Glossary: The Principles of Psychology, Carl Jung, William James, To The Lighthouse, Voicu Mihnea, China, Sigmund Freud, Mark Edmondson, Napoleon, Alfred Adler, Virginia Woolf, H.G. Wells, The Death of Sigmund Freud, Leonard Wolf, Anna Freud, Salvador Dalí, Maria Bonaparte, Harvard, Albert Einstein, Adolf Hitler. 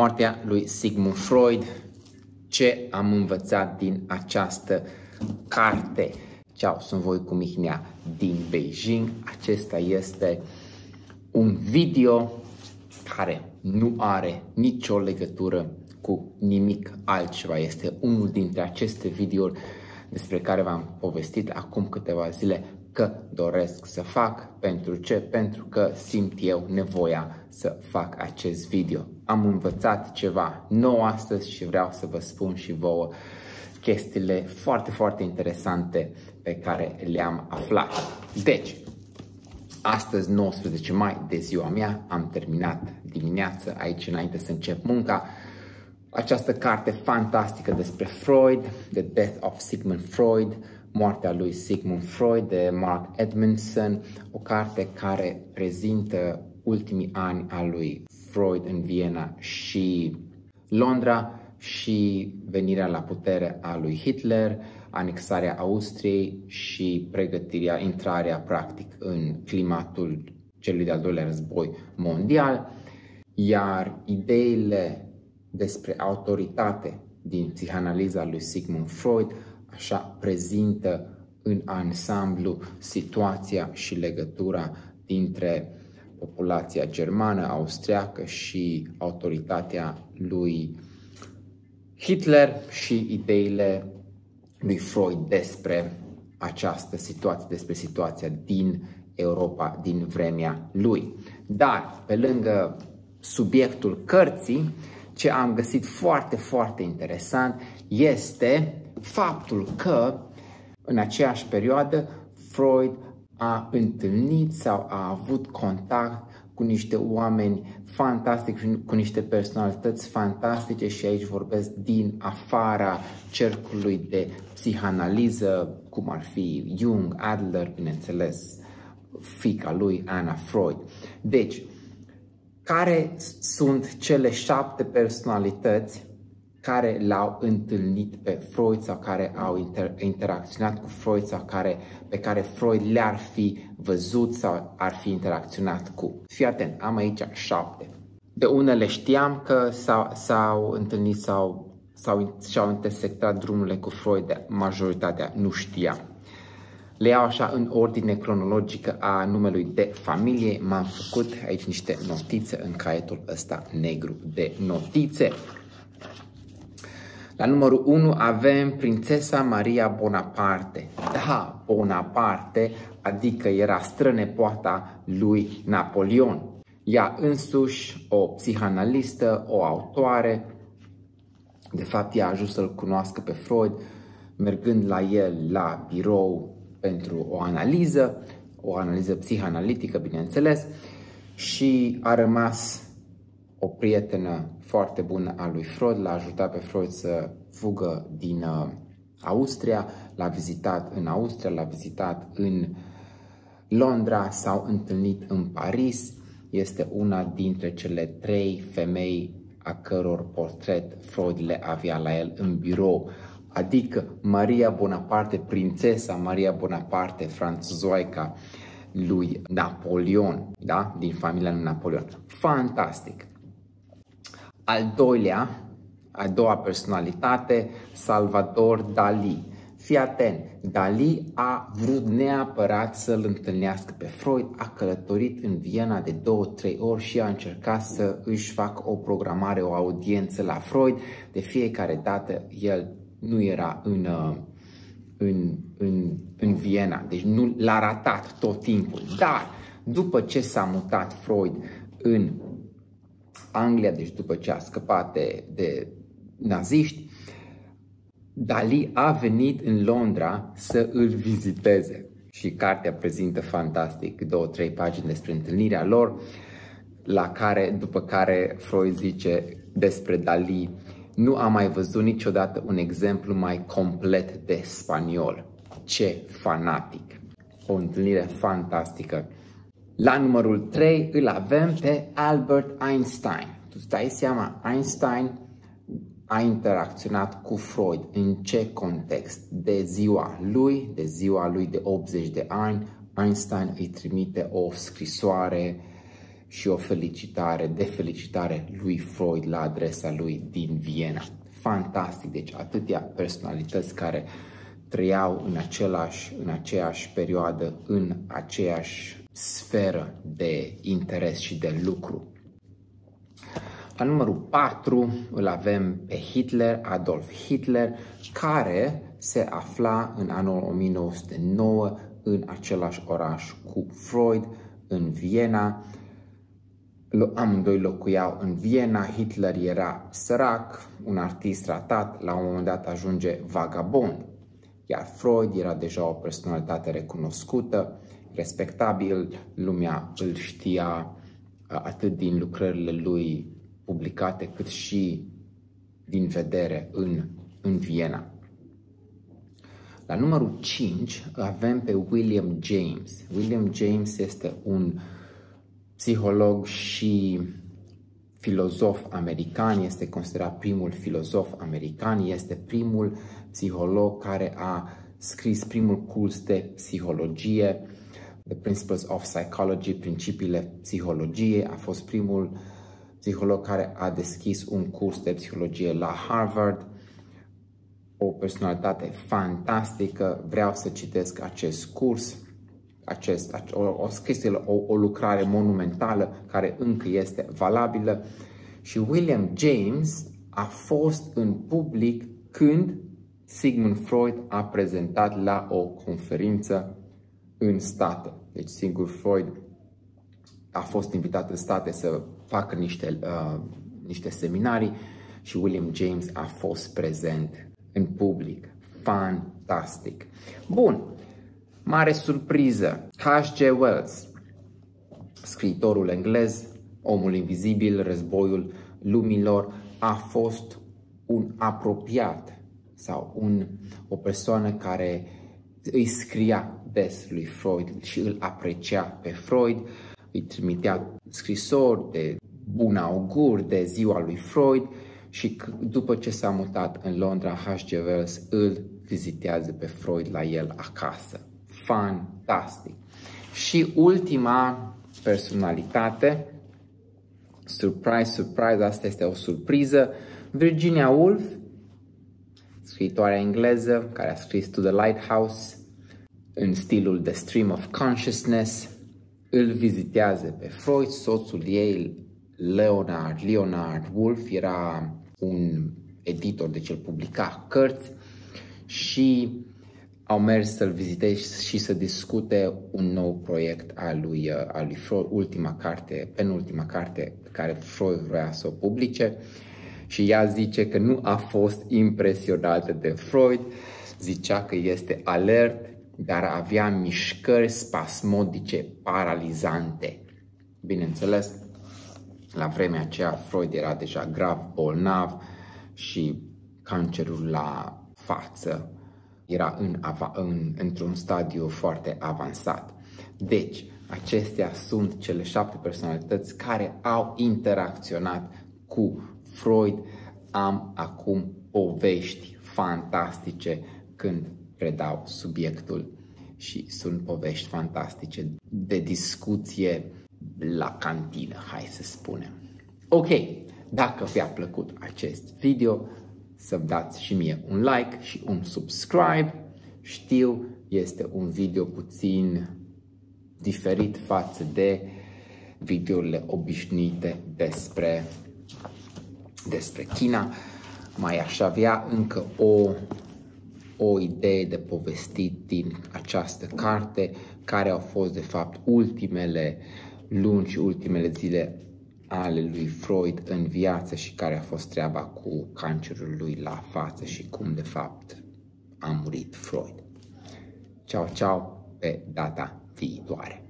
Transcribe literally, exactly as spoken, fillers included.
moartea lui Sigmund Freud, ce am învățat din această carte. Ceau, sunt voi cu Mihnea din Beijing. Acesta este un video care nu are nicio legătură cu nimic altceva. Este unul dintre aceste videouri despre care v-am povestit acum câteva zile că doresc să fac. Pentru ce? Pentru că simt eu nevoia să fac acest video. Am învățat ceva nou astăzi și vreau să vă spun și vouă chestiile foarte, foarte interesante pe care le-am aflat. Deci, astăzi, nouăsprezece mai, de ziua mea, am terminat dimineață aici înainte să încep munca. Această carte fantastică despre Freud, The Death of Sigmund Freud, Moartea lui Sigmund Freud, de Mark Edmondson, o carte care prezintă ultimii ani a lui Freud în Viena și Londra și venirea la putere a lui Hitler, anexarea Austriei și pregătirea, intrarea practic în climatul celui de-al doilea război mondial, iar ideile despre autoritate din psihanaliza lui Sigmund Freud așa prezintă în ansamblu situația și legătura dintre populația germană, austriacă și autoritatea lui Hitler și ideile lui Freud despre această situație, despre situația din Europa, din vremea lui. Dar, pe lângă subiectul cărții, ce am găsit foarte, foarte interesant este faptul că în aceeași perioadă Freud a întâlnit sau a avut contact cu niște oameni fantastici, cu niște personalități fantastice, și aici vorbesc din afara cercului de psihanaliză, cum ar fi Jung, Adler, bineînțeles, fiica lui, Anna Freud. Deci, care sunt cele șapte personalități care l-au întâlnit pe Freud sau care au inter interacționat cu Freud sau care, pe care Freud le-ar fi văzut sau ar fi interacționat cu? Fii atent, am aici șapte. De unele știam că s-au întâlnit sau și-au intersectat drumurile cu Freud, de majoritatea nu știam. Le iau așa în ordine cronologică a numelui de familie. M-am făcut aici niște notițe în caietul ăsta negru de notițe. La numărul unu avem prințesa Maria Bonaparte. Da, Bonaparte, adică era strănepoata lui Napoleon. Ea însuși, o psihanalistă, o autoare. De fapt, ea a ajuns să-l cunoască pe Freud, mergând la el la birou pentru o analiză, o analiză psihanalitică, bineînțeles, și a rămas o prietenă foarte bună a lui Freud, l-a ajutat pe Freud să fugă din uh, Austria, l-a vizitat în Austria, l-a vizitat în Londra, s-au întâlnit în Paris. Este una dintre cele trei femei a căror portret Freud le avea la el în birou, adică Maria Bonaparte, prințesa Maria Bonaparte, franțuzoica lui Napoleon, da? Din familia lui Napoleon. Fantastic! Al doilea, a doua personalitate, Salvador Dalí. Fii atent, Dalí a vrut neapărat să-l întâlnească pe Freud, a călătorit în Viena de două, trei ori și a încercat să își facă o programare, o audiență la Freud. De fiecare dată el nu era în, în, în, în Viena, deci nu l-a ratat tot timpul. Dar după ce s-a mutat Freud în Anglia, deci după ce a scăpat de, de naziști, Dalí a venit în Londra să îl viziteze și cartea prezintă fantastic două, trei pagini despre întâlnirea lor, la care, după care Freud zice despre Dalí: nu am mai văzut niciodată un exemplu mai complet de spaniol. Ce fanatic! O întâlnire fantastică. La numărul trei îl avem pe Albert Einstein. Tu îți dai seama, Einstein a interacționat cu Freud. În ce context? De ziua lui, de ziua lui de optzeci de ani, Einstein îi trimite o scrisoare și o felicitare, de felicitare lui Freud la adresa lui din Viena. Fantastic! Deci atâtea personalități care trăiau în, același, în aceeași perioadă, în aceeași sferă de interes și de lucru. La numărul patru îl avem pe Hitler, Adolf Hitler, care se afla în anul o mie nouă sute nouă în același oraș cu Freud, în Viena. Amândoi locuiau în Viena. Hitler era sărac, un artist ratat, la un moment dat ajunge vagabond. Iar Freud era deja o personalitate recunoscută, respectabil, lumea îl știa atât din lucrările lui publicate, cât și din vedere în, în Viena. La numărul cinci avem pe William James. William James este un psiholog și filozof american, este considerat primul filozof american, este primul psiholog care a scris primul curs de psihologie, The Principles of Psychology, Principiile Psihologiei, a fost primul psiholog care a deschis un curs de psihologie la Harvard. O personalitate fantastică, vreau să citesc acest curs, acest, o, o, o, o lucrare monumentală care încă este valabilă. Și William James a fost în public când Sigmund Freud a prezentat la o conferință în state. Deci Sigmund Freud a fost invitat în state să facă niște, uh, niște seminarii și William James a fost prezent în public. Fantastic! Bun, mare surpriză! H G Wells, scriitorul englez, Omul Invizibil, Războiul Lumilor, a fost un apropiat sau un, o persoană care îi scria des lui Freud și îl aprecia pe Freud, îi trimitea scrisori de bun augur de ziua lui Freud. Și după ce s-a mutat în Londra, H G Wells îl vizitează pe Freud la el acasă. Fantastic! Și ultima personalitate, surprise, surprise, asta este o surpriză, Virginia Woolf, scriitoarea engleză care a scris To The Lighthouse în stilul The Stream of Consciousness, îl vizitează pe Freud, soțul ei, Leonard, Leonard Wolf, era un editor, deci el publica cărți și au mers să-l viziteze și să discute un nou proiect al lui, al lui Freud, ultima carte, penultima carte pe care Freud vrea să o publice și ea zice că nu a fost impresionată de Freud, zicea că este alert, dar avea mișcări spasmodice paralizante. Bineînțeles, la vremea aceea Freud era deja grav bolnav și cancerul la față era în, în, într-un stadiu foarte avansat. Deci, acestea sunt cele șapte personalități care au interacționat cu Freud. Am acum povești fantastice când predau subiectul și sunt povești fantastice de discuție la cantină, hai să spunem. Ok, dacă v-a plăcut acest video, să-mi dați și mie un like și un subscribe. Știu, este un video puțin diferit față de videourile obișnuite despre, despre China. Mai aș avea încă o, o idee de povestit din această carte, care au fost de fapt ultimele luni și ultimele zile ale lui Freud în viață și care a fost treaba cu cancerul lui la față și cum de fapt a murit Freud. Ceau, ceau, pe data viitoare!